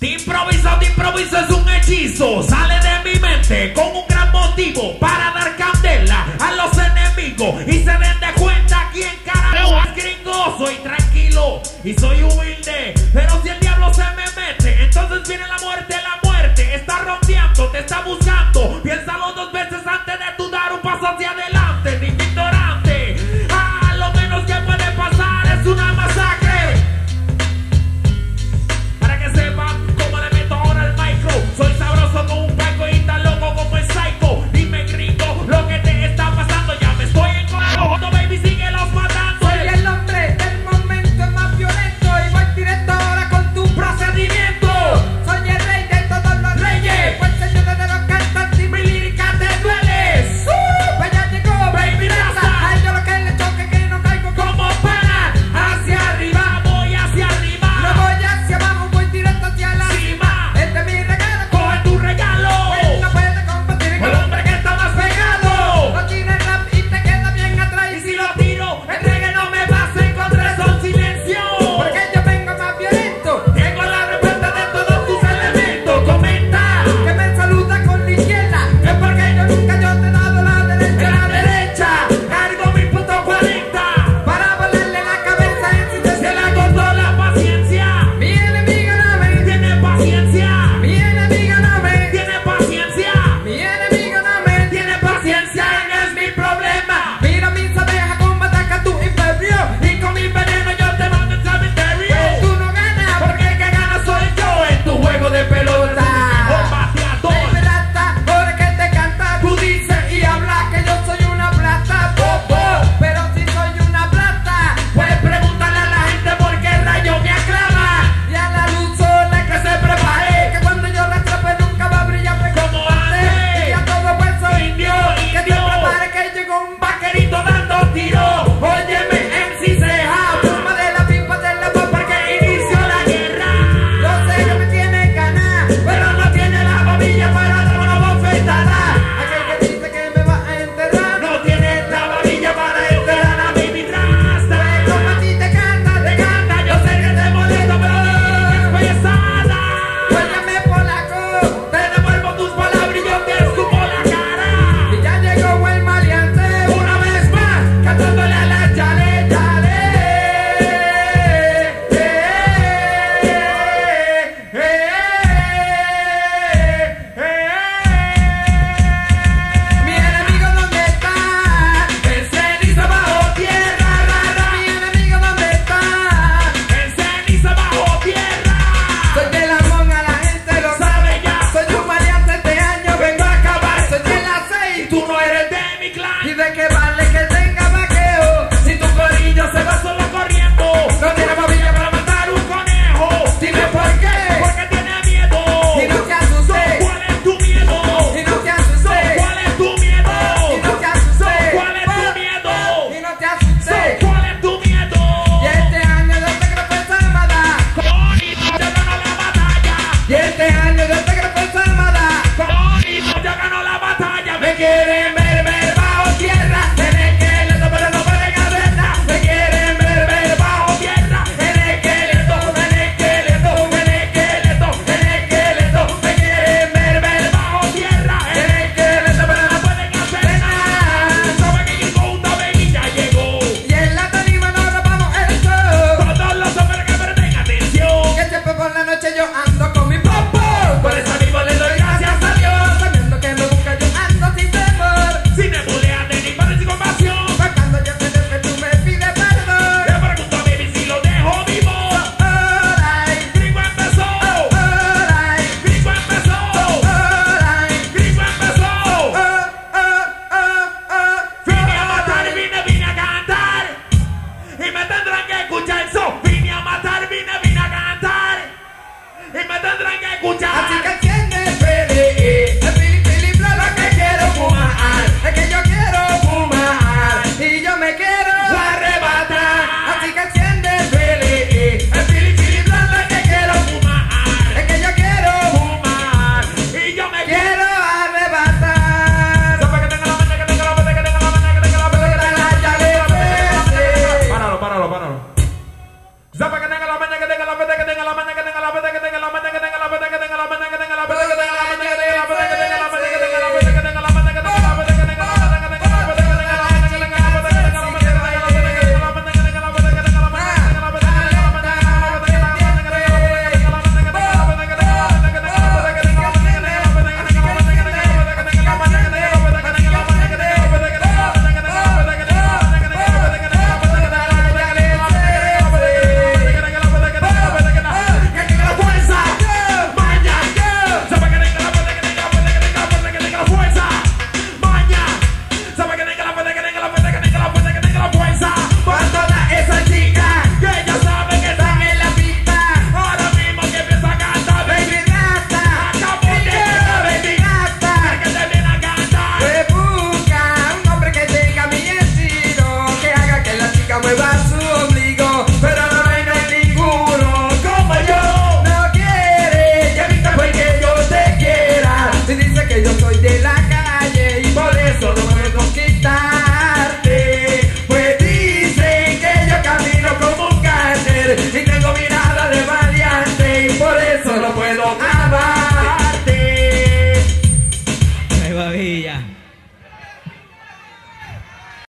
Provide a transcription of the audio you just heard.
Improviso es un hechizo, sale de mi mente con un gran motivo para dar candela a los enemigos y se den de cuenta quién carajo es gringo. Soy tranquilo y soy humilde, pero si el diablo se me mete, entonces viene la muerte. La muerte está rondeando, te está buscando, piénsalo dos veces antes de tú dar un paso hacia adelante. Niño ignorante, lo menos que puede pasar es una masacre. soy de la calle y por eso no me